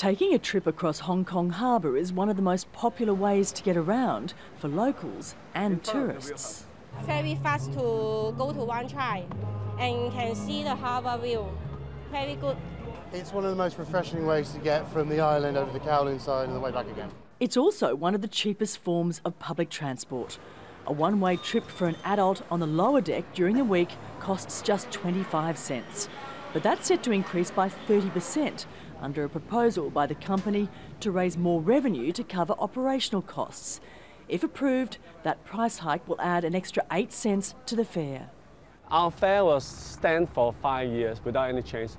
Taking a trip across Hong Kong harbour is one of the most popular ways to get around for locals and tourists. It's very fast to go to Wan Chai and can see the harbour view. Very good. It's one of the most refreshing ways to get from the island over the Kowloon side and the way back again. It's also one of the cheapest forms of public transport. A one-way trip for an adult on the lower deck during the week costs just 25 cents. But that's set to increase by 30% under a proposal by the company to raise more revenue to cover operational costs. If approved, that price hike will add an extra 8 cents to the fare. Our fare will stand for 5 years without any change.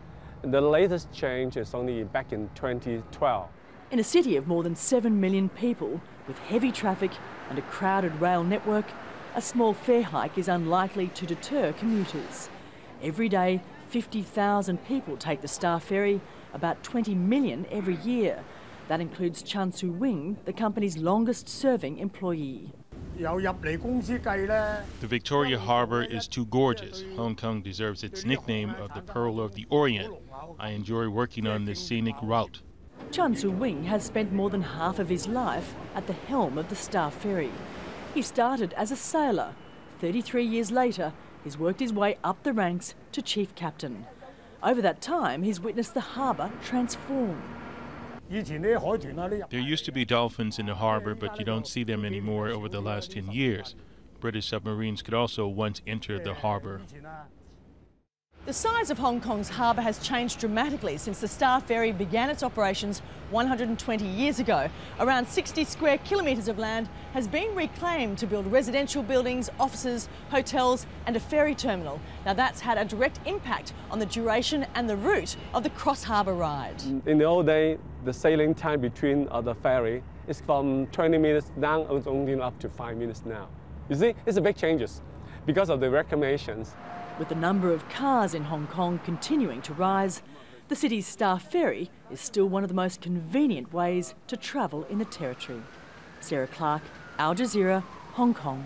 And the latest change is only back in 2012. In a city of more than 7 million people, with heavy traffic and a crowded rail network, a small fare hike is unlikely to deter commuters. Every day, 50,000 people take the Star Ferry, about 20 million every year. That includes Chan Su Wing, the company's longest-serving employee. The Victoria Harbour is too gorgeous. Hong Kong deserves its nickname of the Pearl of the Orient. I enjoy working on this scenic route. Chan Su Wing has spent more than half of his life at the helm of the Star Ferry. He started as a sailor. 33 years later, he's worked his way up the ranks to chief captain. Over that time, he's witnessed the harbour transform. There used to be dolphins in the harbour, but you don't see them anymore over the last 10 years. British submarines could also once enter the harbour. The size of Hong Kong's harbour has changed dramatically since the Star Ferry began its operations 120 years ago. Around 60 square kilometres of land has been reclaimed to build residential buildings, offices, hotels and a ferry terminal. Now that's had a direct impact on the duration and the route of the cross-harbour ride. In the old day, the sailing time between the ferry is from 20 minutes down, it's only up to 5 minutes now. You see, it's a big changes because of the reclamations. With the number of cars in Hong Kong continuing to rise, the city's Star Ferry is still one of the most convenient ways to travel in the territory. Sarah Clarke, Al Jazeera, Hong Kong.